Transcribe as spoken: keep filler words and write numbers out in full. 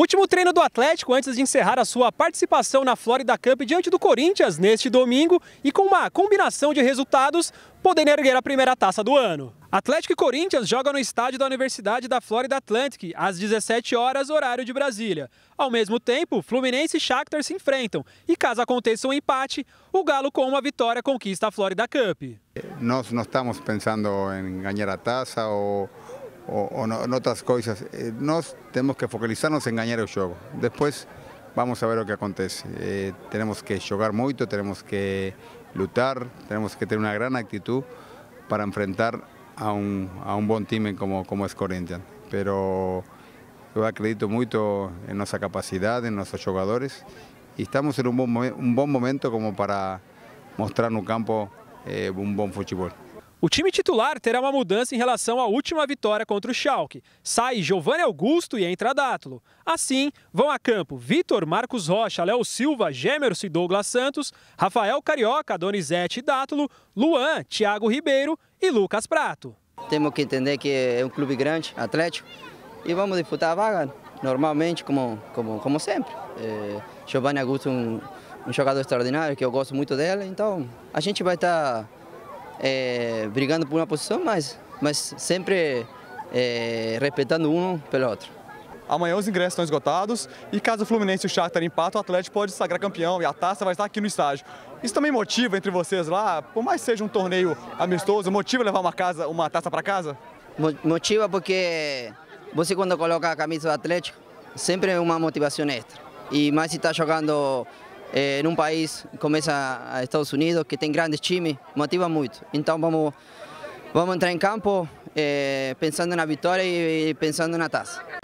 Último treino do Atlético antes de encerrar a sua participação na Florida Cup diante do Corinthians neste domingo e com uma combinação de resultados, podendo erguer a primeira taça do ano. Atlético e Corinthians jogam no estádio da Universidade da Florida Atlantic, às dezessete horas, horário de Brasília. Ao mesmo tempo, Fluminense e Shakhtar se enfrentam e, caso aconteça um empate, o Galo com uma vitória conquista a Florida Cup. Nós não estamos pensando em ganhar a taça ou, ou, ou em outras coisas. Nós temos que focalizar-nos em ganhar o jogo. Depois, vamos a ver o que acontece. Eh, temos que jogar muito, temos que lutar, temos que ter uma grande atitude para enfrentar a um, a um bom time como como é o Corinthians. Pero eu acredito muito em nossa capacidade, em nossos jogadores, e estamos em um bom um bom momento como para mostrar no campo eh, um bom futebol. O time titular terá uma mudança em relação à última vitória contra o Schalke. Sai Giovanni Augusto e entra Dátulo. Assim, vão a campo Vitor, Marcos Rocha, Léo Silva, Jemerson e Douglas Santos, Rafael Carioca, Donizete e Dátulo, Luan, Thiago Ribeiro e Lucas Pratto. Temos que entender que é um clube grande, Atlético, e vamos disputar a vaga normalmente, como, como, como sempre. É, Giovanni Augusto é um, um jogador extraordinário, que eu gosto muito dele, então a gente vai estar... É, brigando por uma posição, mas, mas sempre é, respeitando um pelo outro. Amanhã os ingressos estão esgotados e caso o Fluminense e o Shakhtar empatem, o Atlético pode sagrar campeão e a taça vai estar aqui no estádio. Isso também motiva entre vocês lá, por mais que seja um torneio amistoso, motiva levar uma, casa, uma taça para casa? Motiva porque você quando coloca a camisa do Atlético, sempre é uma motivação extra. E mais se está jogando... É, num país como os Estados Unidos, que tem grandes times, motiva muito. Então vamos, vamos entrar em campo é, pensando na vitória e, e pensando na taça.